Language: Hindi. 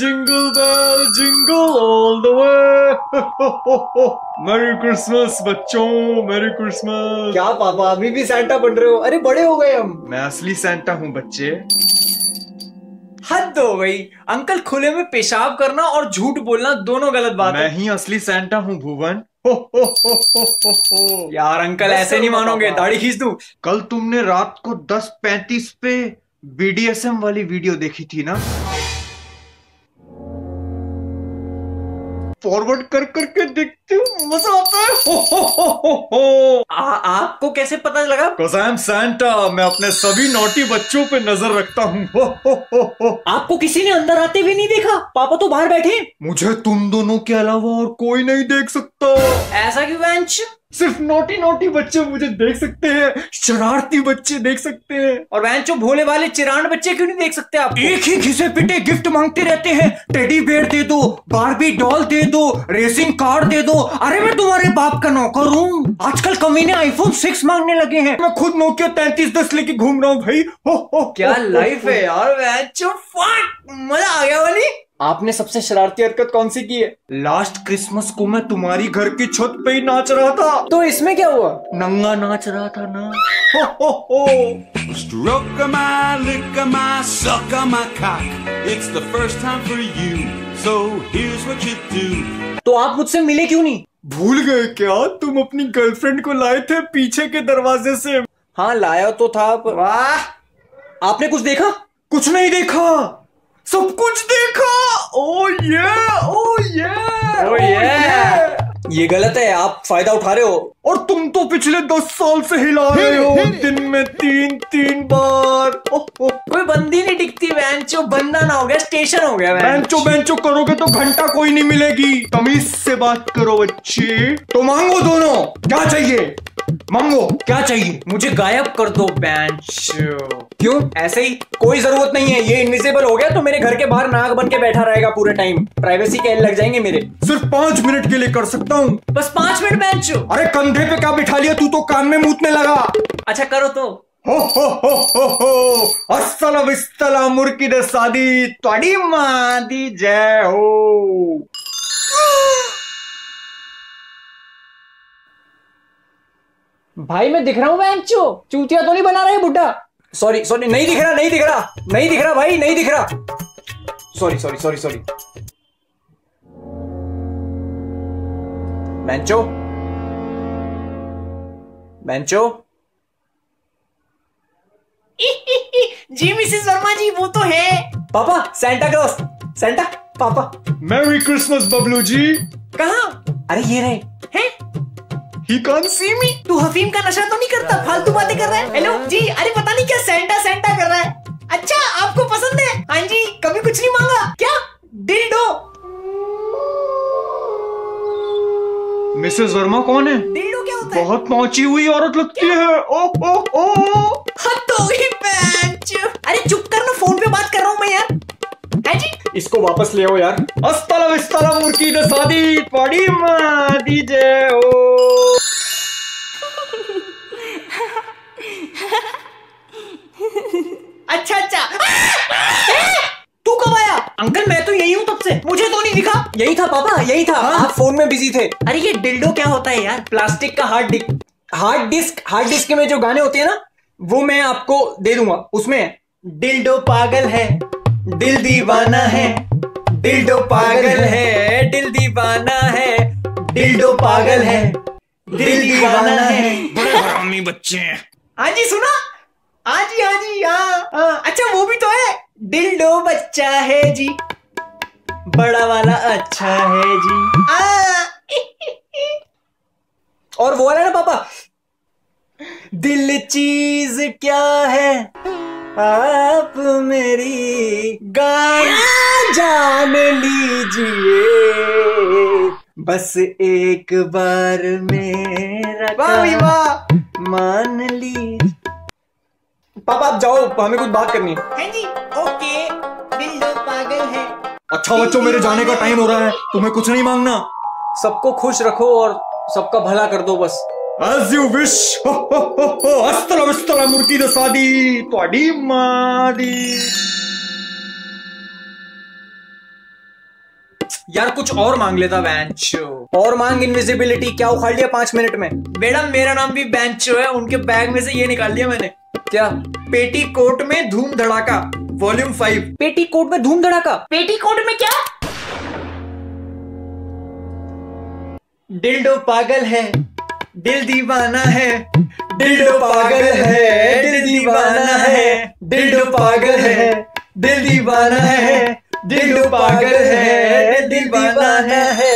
Jingle bell, jingle all the way. Merry Christmas बच्चों, Merry Christmas। क्या पापा अभी भी सैंटा बन रहे हो? अरे बड़े हो गए हम। मैं असली सैंटा हूँ बच्चे। हद हो गई, अंकल खुले में पेशाब करना और झूठ बोलना दोनों गलत बात है। मैं ही असली सैंटा हूँ भुवन। हो हो हो हो हो हो। यार अंकल ऐसे नहीं मानोगे, दाढ़ी खींच दूं। कल तुमने रात को 10:35 पे BDSM वाली वीडियो देखी थी ना? फॉरवर्ड कर करके देखती हूँ, मजा आता है। हो हो हो हो हो। आपको कैसे पता लगा? Cause I'm Santa, मैं अपने सभी नॉटी बच्चों पे नजर रखता हूँ। हो हो हो हो। आपको किसी ने अंदर आते हुए नहीं देखा? पापा तो बाहर बैठे। मुझे तुम दोनों के अलावा और कोई नहीं देख सकता। ऐसा क्यों बेंच? सिर्फ नोटी नोटी बच्चे मुझे देख सकते हैं, शरारती बच्चे देख सकते हैं। और वैंचो भोले वाले चिरांड बच्चे क्यों नहीं देख सकते आप? एक ही घिसे पिटे गिफ्ट मांगते रहते हैं। टेडी बेयर दे दो, बार्बी डॉल दे दो, रेसिंग कार दे दो। अरे मैं तुम्हारे बाप का नौकर हूँ। आजकल कमीने iPhone 6 मांगने लगे हैं। मैं खुद नोकिया 3310 लेके घूम रहा हूँ भाई। हो हो क्या लाइफ है यार वैंचो, मजा आ गया। वाली आपने सबसे शरारती हरकत कौन सी की है? लास्ट क्रिसमस को मैं तुम्हारी घर की छत पे ही नाच रहा था। तो इसमें क्या हुआ? नंगा नाच रहा था ना। हो हो हो। Stroke my, lick my, suck my cock. It's the first time for you, so here's what you do. तो आप मुझसे मिले क्यों नहीं? भूल गए क्या? तुम अपनी गर्लफ्रेंड को लाए थे पीछे के दरवाजे से। हाँ लाया तो था पर... वाह, आपने कुछ देखा? कुछ नहीं देखा, सब कुछ देखा। ओ ये ओ ये ओ ये गलत है, आप फायदा उठा रहे हो। और तुम तो पिछले 10 साल से हिला रहे हो। दिन में 3-3 बार। कोई बंदी नहीं दिखती बैंचो, बंदा ना हो गया स्टेशन हो गया। बैंचो बैंचो करोगे तो घंटा कोई नहीं मिलेगी। तमीज से बात करो बच्चे। तो मांगो दोनों, क्या चाहिए मांगो। क्या चाहिए? मुझे गायब कर दो बैंचो। क्यों? ऐसे ही कोई जरूरत नहीं है। ये इनविजिबल हो गया तो मेरे घर के बाहर नाग बन के बैठा रहेगा पूरे टाइम। प्राइवेसी कहने लग जाएंगे मेरे। सिर्फ 5 मिनट के लिए कर सकता हूँ। बस 5 मिनट बैंचो। अरे कंधे पे क्या बिठा लिया, तू तो कान में मूतने लगा। अच्छा करो तो। हो हो हो हो हो। अस्सलाम वालेकुम मुर्की दे शादी तोड़ी मादी जय हो। भाई मैं दिख रहा हूँ बैंचो? चूतिया तो नहीं बना रहे बुड्ढा? सॉरी सॉरी, नहीं दिख रहा नहीं दिख रहा नहीं दिख रहा भाई, नहीं दिख रहा। Sorry sorry sorry sorry. बैंचो बैंचो। जी मिसेस वर्मा जी वो तो है। पापा सैंटा क्लॉस, सैंटा पापा। Merry Christmas Bablu ji. कहाँ? अरे ये रहे हैं। He can't see me. तू हफीम का नशा तो नहीं करता? फालतू बातें कर रहा है। हेलो जी, अरे पता नहीं क्या सैंटा सैंटा कर रहा है। अच्छा आपको पसंद है? हाँ जी, कभी कुछ नहीं मांगा क्या? डिल्डो। मिसेस वर्मा कौन है? डिल्डो क्या होता है? बहुत पहुंची हुई औरत लगती है। ओ ओ ओ। हद हो गई बैंच। अरे चुप कर ना, फोन पे बात कर रहा हूँ मैं यार। इसको वापस ले आओ यार। अस्सलाम वालेकुम मुर्की ने शादी पड़ी मादी जय हो। अच्छा अच्छा। तू कब आया? अंकल मैं तो यही हूँ तब से, मुझे तो नहीं दिखा। यही था पापा यही था। हाँ? आप फोन में बिजी थे। अरे ये डिल्डो क्या होता है यार? प्लास्टिक का हार्ड डिस्क में जो गाने होते हैं ना, वो मैं आपको दे दूंगा। उसमें डिल्डो पागल है, दिल दीवाना है, डिल्डो पागल है, दिल दीवाना है, डिल्डो पागल है, दिल दीवाना है। बड़े हरामी बच्चे हैं। हाँ जी सुना? हाँ जी हाँ जी हाँ। अच्छा वो भी तो है, डिल्डो बच्चा है जी, बड़ा वाला अच्छा है जी। और वो वाला ना पापा, दिल चीज क्या है आप मेरी गाड़ी जान लीजिए बस एक बार मेरा। वाह वाह, मान ली। पापा आप जाओ, हमें कुछ बात करनी है। हाँ जी ओके, दिल्डो पागल है। अच्छा बच्चों मेरे जाने का टाइम हो रहा है, तुम्हें कुछ नहीं मांगना। सबको खुश रखो और सबका भला कर दो बस। As you wish. हो हो हो हो। अस्सलाम वालेकुम मुर्गी दी शादी तोड़ी मादी। यार कुछ और मांग लेता बैंचो। और मांग इनविजिबिलिटी। क्या उखाड़ लिया 5 मिनट में? बेटा मेरा नाम भी बैंचो है, उनके बैग में से ये निकाल लिया मैंने। क्या? पेटी कोट में धूम धड़ाका वॉल्यूम 5। पेटी कोट में धूम धड़ाका? पेटी कोट में क्या? डिल्डो पागल है दिल दीवाना है, डिल्डो पागल है दिल दीवाना है, डिल्डो पागल है दिल दीवाना है, डिल्डो पागल है दिल दीवाना है।